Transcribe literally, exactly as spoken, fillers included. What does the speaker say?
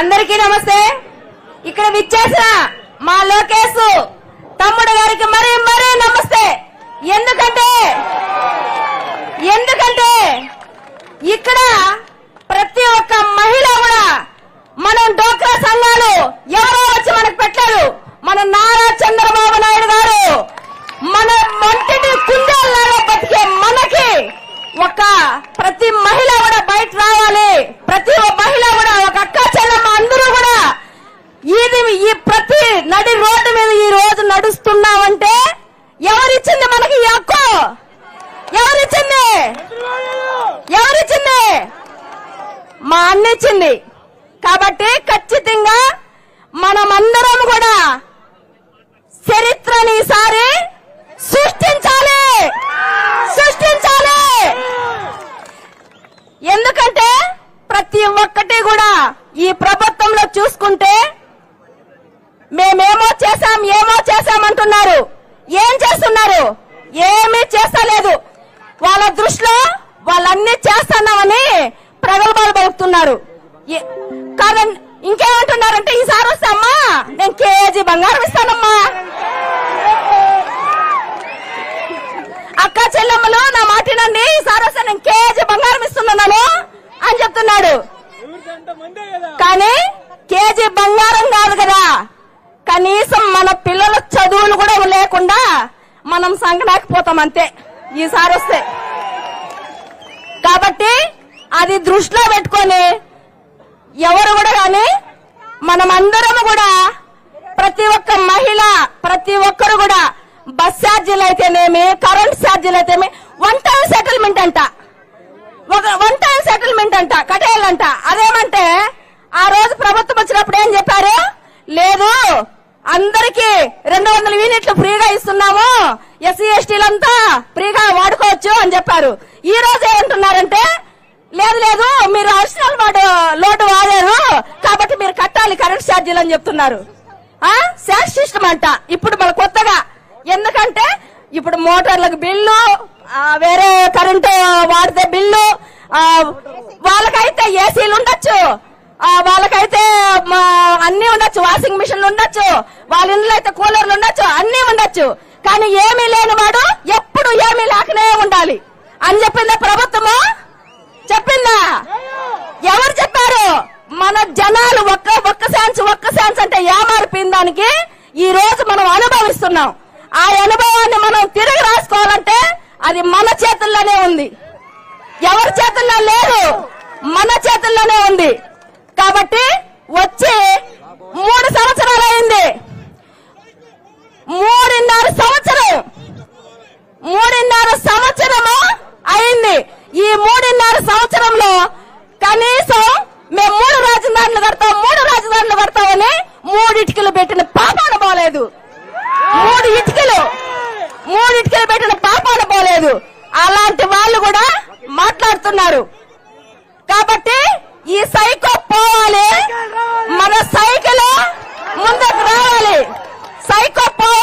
అందరికీ నమస్తే. ఇక్కడ విచ్చేసిన మా లోకేష్ తమ్ముడు గారికి మరీ మరీ నమస్తే. ఎందుకంటే ఎందుకంటే ఇక్కడ ప్రతి ఒక్క మహిళ కూడా మనం డోక్రా సంఘాలు ఎవరో వచ్చి మనకు పెట్టారు. మన నారా చంద్రబాబు నాయుడు గారు మన మొంటిటి కుందేళ్లలో బతికే మనకి ఒక ప్రతి మహిళ కూడా బయట రావాలి. ప్రతి మహిళ కూడా ఒక అక్క చెల్లెమ్మ అందరూ కూడా ఇది ఈ ప్రతి నడి రోడ్డు మీద ఈ రోజు నడుస్తున్నామంటే ఎవరిచ్చింది మనకి ఈ హక్కు? ఎవరిచ్చింది ఎవరిచ్చింది మా అన్నిచ్చింది. కాబట్టి ఖచ్చితంగా మనమందరం కూడా చరిత్రని ఈసారి సృష్టించాలి సృష్టించాలి ఎందుకంటే ప్రతి ఒక్కటి కూడా ఈ ప్రభుత్వంలో చూసుకుంటే మేమేమో చేశాం ఏమో చేశామంటున్నారు. ఏం చేస్తున్నారు? ఏమీ చేస్తలేదు. వాళ్ళ దృష్టిలో వాళ్ళన్నీ చేస్తున్నామని ప్రగల్భాలు పలుకుతున్నారు. కాదండి, ఇంకేమంటున్నారంటే ఈసారి వస్తామ్మా నేను కేజీ బంగారం ఇస్తానమ్మా, అక్క చెల్లెమ్మలు నా మాటినండి ఈసారి వస్తా నేను కేజీ బంగారం ఇస్తున్నాను అని చెప్తున్నాడు. కానీ కేజీ బంగారం కాదు కదా, కనీసం మన పిల్లల చదువులు కూడా లేకుండా మనం సంకనాకపోతాం అంతే ఈసారి వస్తే. కాబట్టి అది దృష్టిలో పెట్టుకొని ఎవరు కూడా కానీ మనమందరం కూడా ప్రతి ఒక్క మహిళ ప్రతి ఒక్కరు కూడా బస్ ఛార్జీలు అయితేనేమి కరెంట్ ఛార్జీలు అయితేమి వన్ టైం సెటిల్మెంట్ అంట వన్ టైం సెటిల్మెంట్ అంట కట్టేయాలంట. అదేమంటే ఆ రోజు ప్రభుత్వం వచ్చినప్పుడు ఏం చెప్పారు? లేదు అందరికీ రెండు వందల యూనిట్లు ఫ్రీగా ఇస్తున్నాము, ఎస్సీ ఎస్టీలంతా ఫ్రీగా వాడుకోవచ్చు అని చెప్పారు. ఈ రోజు ఏమంటున్నారంటే లేదు లేదు మీరు అడిషనల్ లోటు వాడారు కాబట్టి మీరు కట్టాలి కరెంట్ ఛార్జీలు అని చెప్తున్నారు. ఆ శాష్ సిస్టమ్ అంట ఇప్పుడు మన కొత్తగా. ఎందుకంటే ఇప్పుడు మోటార్లకు బిల్లు, వేరే కరెంటు వాడితే బిల్లు, వాళ్ళకైతే ఏసీలు ఉండొచ్చు, వాళ్ళకైతే అన్ని ఉండొచ్చు, వాషింగ్ మిషన్లు ఉండొచ్చు, వాళ్ళ ఇంట్లో అయితే కూలర్లు ఉండొచ్చు, అన్ని ఉండొచ్చు. కానీ ఏమీ లేని వాడు ఎప్పుడు ఏమీ లేకనే ఉండాలి అని చెప్పిందా ప్రభుత్వము? చెప్పిందా? ఎవరు చెప్పారు? మన జనాలు ఒక్క ఒక్క ఛాన్స్ ఒక్క ఛాన్స్ అంటే ఏమారిపోయిన దానికి ఈ రోజు మనం అనుభవిస్తున్నాం. ఆ అనుభవాన్ని మనం తిరిగి రాసుకోవాలంటే అది మన చేతుల్లోనే ఉంది, ఎవరి చేతుల్లో లేదు, మన చేతుల్లోనే ఉంది. కాబట్టి వచ్చి మూడు సంవత్సరాలు అయింది, మూడున్నర సంవత్సరం మూడున్నర సంవత్సరము అయింది. ఈ మూడున్నర సంవత్సరంలో కనీసం మేము మూడు రాజధానులు కడతాం మూడు రాజధానులు కడతామని మూడు ఇటుకలు పెట్టిన పాపాన పోలేదు, మూడు ఇటుకలు మూడు ఇటుకలు పెట్టిన పాపాన పోలేదు. అలాంటి వాళ్ళు కూడా మాట్లాడుతున్నారు. కాబట్టి ఈ సైకో పోవాలి, మన సైకిల్ ముందుకు రావాలి. సైకో పోవాలి.